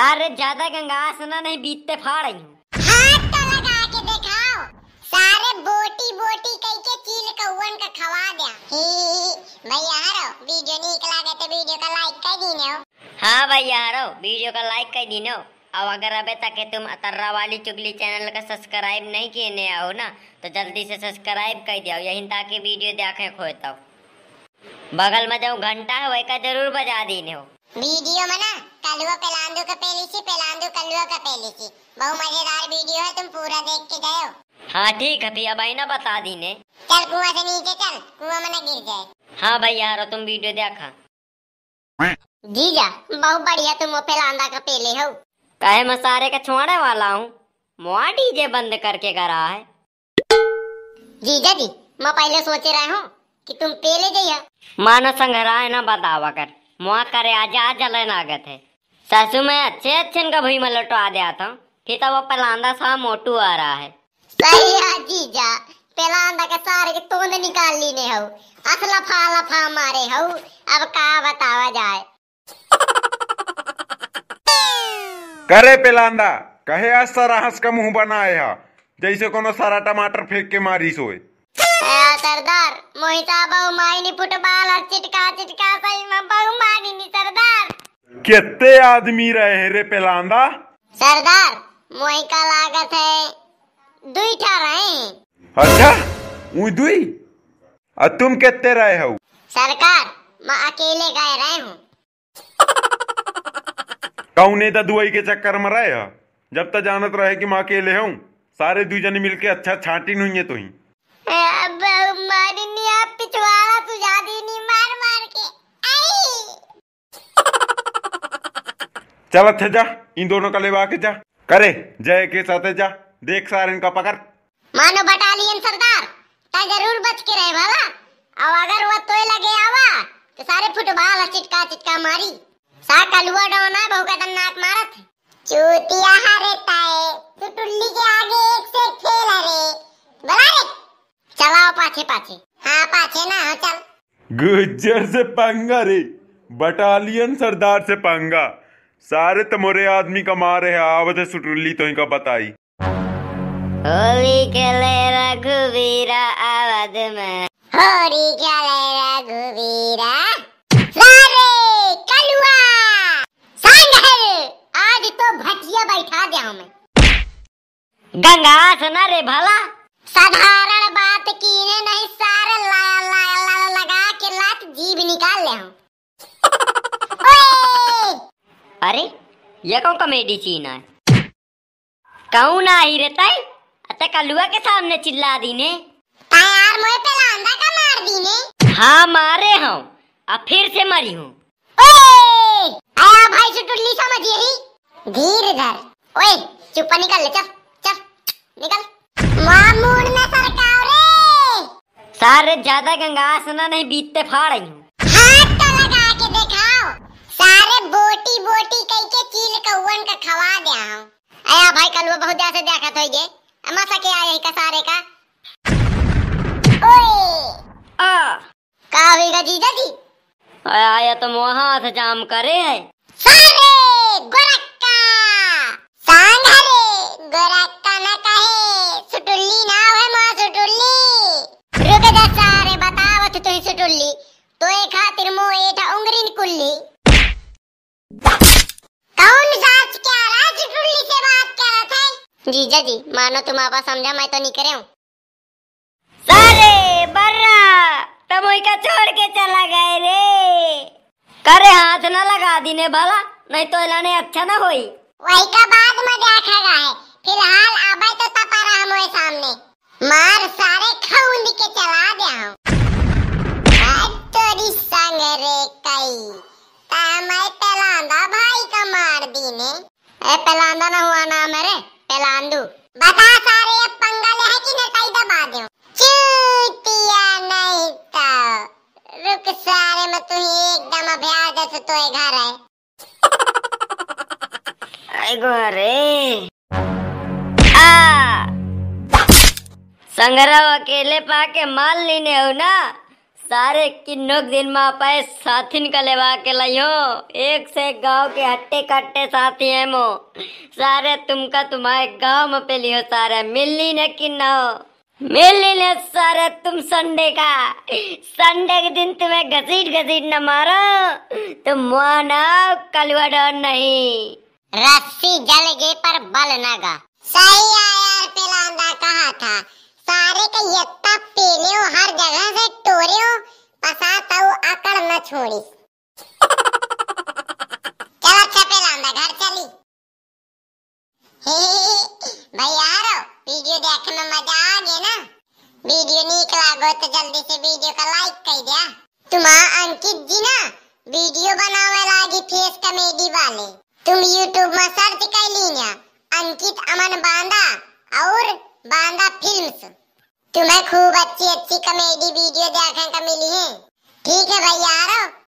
तारे ज्यादा गंगास ना नहीं बीतते फाड़ आई हूँ। हाथ तो लगा के दिखाओ, सारे बोटी बोटी कहीं के चील कौवन का खवा दिया। भाई यारो वीडियो निक लागे तो वीडियो का लाइक कर दीनो। हाँ भाई यारो वीडियो का लाइक कर दीनो। और अगर अभी तक तुम अतर्रा वाली चुगली चैनल का सब्सक्राइब नहीं किए हो ना तो जल्दी से सब्सक्राइब कर दिया यही ताकि वीडियो देखें खोता। बगल में जो घंटा है वही का जरूर बजा दीने हो। वीडियो में ना कलुआ पेलांदू का पेलीसी पेलांदू कलुआ का पेलीसी बहुत मजेदार वीडियो है, तुम पूरा देख के गए हो। हाँ ठीक है भैया भाई ना बता दीने। चल कुआं से नीचे चल, कुआं में ना गिर जाए। हाँ भाई यार तुम वीडियो देखा जीजा बहुत बढ़िया, तुम वो पेलांदा का पेले हो। कहे मैं सारे का छोड़ने वाला हूँ, मुआ डीजे बंद करके करा है। जीजा जी मैं पहले सोचे रहा हूँ कि तुम पेले गया मानो संघराय ना बतावा कर मुआ करे आजाद जलन आगत है। सासू मैं अच्छे अच्छे इनका भूई में लौटा दिया था कि तब वो पेलांदा सा मोटू आ रहा है। सही है जीजा, पेलांदा के सारे के तोंद निकाल लीने हो, असला फाला फा मारे हो, अब का बतावा जाए। करे पेलांदा कहे आज सारा हंस का मुंह बनाए है जैसे कोनो सारा टमाटर फेंक के मारी सोए। सरदार मोहिता बहु मायनी फुटबॉल और चिटका चिटका सही में बहु मायनी सरदार। कितने आदमी रहे हैं रे पेलांदा? सरदार मोहिका लागत है दुई ठा रहे हैं। अच्छा वो दुई और तुम कितने रहे हो? सरकार मैं अकेले गए रहे हूँ। कौने तो दुआई के चक्कर में रहे हो जब तक जानत रहे कि मैं अकेले हूँ, सारे दुई जने मिल के अच्छा छाटी नहीं है। तुम अब मारनी आप पिछवाड़ा तुझा देनी मार मार के आई। चल अच्छा जा इन दोनों का लेवा के जा करे जय के साथे जा, देख सारे इनका पकड़। मानो बटालियन सरदार ता जरूर बच के रहे वाला, और अगर वो तोय लगे आवा तो सारे फुटबॉल चिटका चिटका मारी सा कलुआ डोना बहु खतरनाक मारत है। चूतिया हरे ताए तू टुल्ली के आगे एक से खेल रे बना रे चलाओ पाछे पाछे। हाँ पाछे ना हो चल। गुज्जर से पंगा रे बटालियन सरदार से पंगा, सारे तमोरे आदमी का मारे आवत सुटुली तो इनका बताई। होली खेले रघुवीरा आवाज में होली खेले रघुवीरा सारे कलुआ सांगल आज तो भटिया बैठा दिया मैं। गंगा सुना रे भला साधारण बात की ने नहीं सारे ला लगा के लात जीभ निकाल ले हूं। अरे ये कौन कॉमेडी सीन है? कहूं ना ही रहता है अच्छा कलुआ के सामने चिल्ला दीने यार मुझे पेलांदा का मार दीने। हाँ मारे हूँ अब फिर से मारी हूँ। आया भाई सुटुली समझ यही धीर धर ओए चुप निकल ले चल चल निकल। मामूर में सरकार रे सारे ज्यादा गंगास ना नहीं बीतते फाड़ आई हूँ। हाथ तो लगा के दिखाओ, सारे बोटी बोटी कहीं के चील कौवन का खवा दिया हूँ। अया भाई कलुआ बहुत ज्यादा से देखा तो ये अमा सके आया का सारे का। ओए आ का होएगा जीजा जी? आया तुम तो वहाँ से जाम करे है सारे गोरक्का सांग रे गोरक्का ना कहे सुटुली ना है मां सुटुली रुक जा सारे बतावत तो ही सुटुली तो एक खातिर मो एठा उंगरीन कुल्ली। कौन साच के आ रहा सुटुली से बात कर रहा था? जीजा जी मानो तुम आपा समझा मैं तो नहीं करे हूं। सारे बर्रा तुम इका छोड़ के चला गए रे करे हाथ ना लगा दीने भला नहीं तो इलाने अच्छा ना होई। वही का बाद में देखा गया है फिलहाल अब तो तपा रहा मोए सामने मार सारे खौंद के चला दिया हूं। अब तोरी संग रे कई ता मैं पेलांदा भाई का मार दीने। ए पेलांदा ना हुआ नाम है रे पेलांदू। बता सारे अब पंगा ले है कि नटाई दबा देऊं? चूतिया नहीं तो रुक सारे मैं तू एकदम अभ्यास से तोए घर है। आई गो रे संगरा अकेले पाके माल लेने हो ना सारे किन्नोक दिन में पाए साथिन का लेवा के लाइयो, एक से एक गांव के हट्टे कट्टे साथी है मो। सारे तुमका तुम्हारे गांव में पेली हो, सारे मिलनी न किन्ना हो, मिलनी न सारे। तुम संडे के दिन तुम्हें घसीट घसीट न मारो, तुम मुआ ना कलुआ डर नहीं, रस्सी जल गई पर बल न गा। सही यार पेलांदा कहा था, सारे के यत्ता पेले हो, हर जगह से टोरे हो, पसाताओ अकड़ न छोड़ी। चल अच्छा पेलांदा घर चली। हे भाई यारो, वीडियो देखने मजा आ गया ना? वीडियो नीक लागो तो जल्दी से वीडियो का लाइक कर दिया। तुम्हारा अंकित जी ना वीडियो बनावे लागी फेस कॉमेडी वाले, तुम यूट्यूब में सर्च कर लीना अंकित अमन बांदा और बांदा फिल्म्स, तुम्हें खूब अच्छी अच्छी कॉमेडी वीडियो देखने का मिली है। ठीक है भाई यारो,